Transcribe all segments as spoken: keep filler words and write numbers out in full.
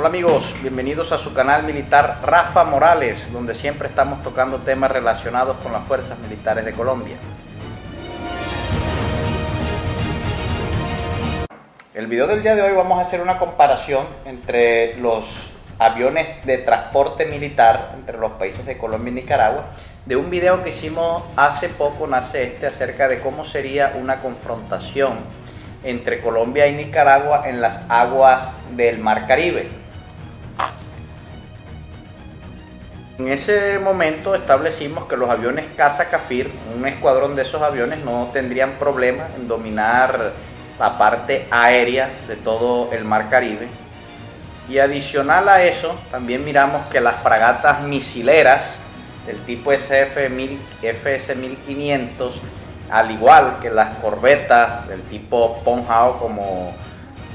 Hola amigos, bienvenidos a su canal militar Rafa Morales, donde siempre estamos tocando temas relacionados con las fuerzas militares de Colombia. El video del día de hoy vamos a hacer una comparación entre los aviones de transporte militar entre los países de Colombia y Nicaragua, de un video que hicimos hace poco, nace este, acerca de cómo sería una confrontación entre Colombia y Nicaragua en las aguas del Mar Caribe. En ese momento establecimos que los aviones Caza Kafir, un escuadrón de esos aviones, no tendrían problema en dominar la parte aérea de todo el Mar Caribe. Y adicional a eso, también miramos que las fragatas misileras del tipo F S mil quinientos, al igual que las corbetas del tipo Ponjao, como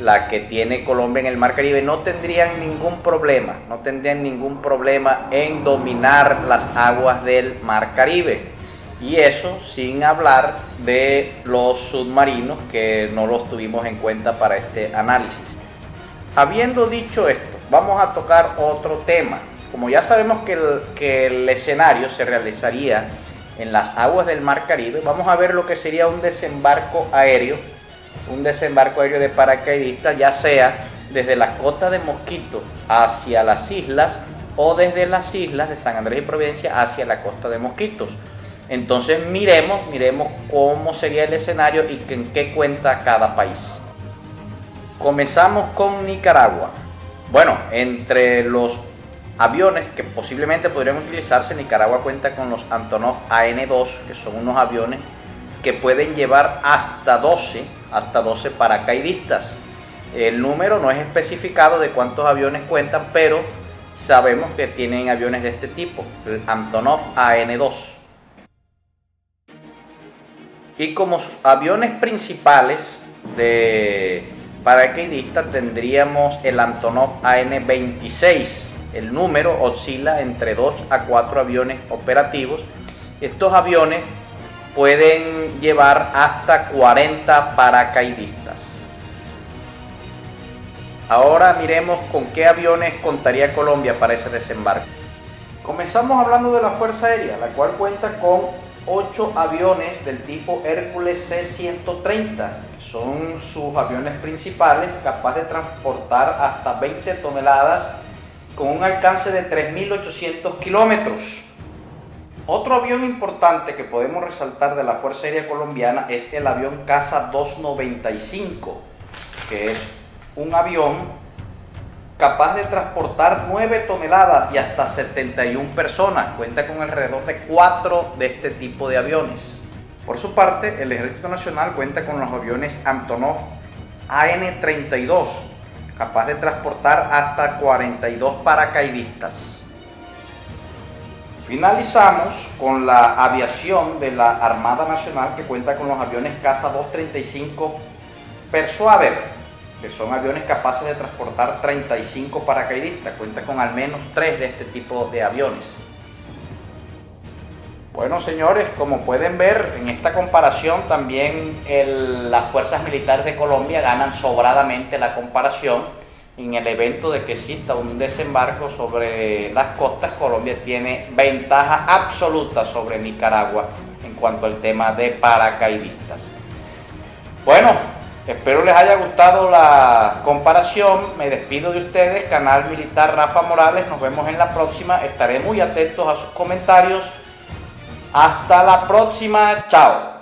la que tiene Colombia en el Mar Caribe, no tendrían ningún problema, no tendrían ningún problema en dominar las aguas del Mar Caribe. Y eso sin hablar de los submarinos, que no los tuvimos en cuenta para este análisis. Habiendo dicho esto, vamos a tocar otro tema. Como ya sabemos que el, que el escenario se realizaría en las aguas del Mar Caribe, vamos a ver lo que sería un desembarco aéreo, un desembarco aéreo de paracaidistas, ya sea desde la costa de Mosquito hacia las islas o desde las islas de San Andrés y Providencia hacia la costa de Mosquitos. Entonces miremos, miremos cómo sería el escenario y en qué cuenta cada país. Comenzamos con Nicaragua. Bueno, entre los aviones que posiblemente podrían utilizarse, Nicaragua cuenta con los Antonov A N dos, que son unos aviones que pueden llevar hasta doce, hasta doce paracaidistas. El número no es especificado de cuántos aviones cuentan, pero sabemos que tienen aviones de este tipo, el Antonov A N dos. Y como sus aviones principales de paracaidistas tendríamos el Antonov A N veintiséis. El número oscila entre dos a cuatro aviones operativos. Estos aviones pueden llevar hasta cuarenta paracaidistas. Ahora miremos con qué aviones contaría Colombia para ese desembarco. Comenzamos hablando de la Fuerza Aérea, la cual cuenta con ocho aviones del tipo Hércules C ciento treinta, que son sus aviones principales, capaces de transportar hasta veinte toneladas con un alcance de tres mil ochocientos kilómetros. Otro avión importante que podemos resaltar de la Fuerza Aérea Colombiana es el avión CASA doscientos noventa y cinco, que es un avión capaz de transportar nueve toneladas y hasta setenta y una personas. Cuenta con alrededor de cuatro de este tipo de aviones. Por su parte, el Ejército Nacional cuenta con los aviones Antonov A N treinta y dos, capaz de transportar hasta cuarenta y dos paracaidistas. Finalizamos con la aviación de la Armada Nacional, que cuenta con los aviones CASA doscientos treinta y cinco Persuader, que son aviones capaces de transportar treinta y cinco paracaidistas. Cuenta con al menos tres de este tipo de aviones. Bueno señores, como pueden ver en esta comparación, también el, las fuerzas militares de Colombia ganan sobradamente la comparación. En el evento de que exista un desembarco sobre las costas, Colombia tiene ventaja absoluta sobre Nicaragua en cuanto al tema de paracaidistas. Bueno, espero les haya gustado la comparación. Me despido de ustedes, Canal Militar Rafa Morales. Nos vemos en la próxima. Estaré muy atentos a sus comentarios. Hasta la próxima. Chao.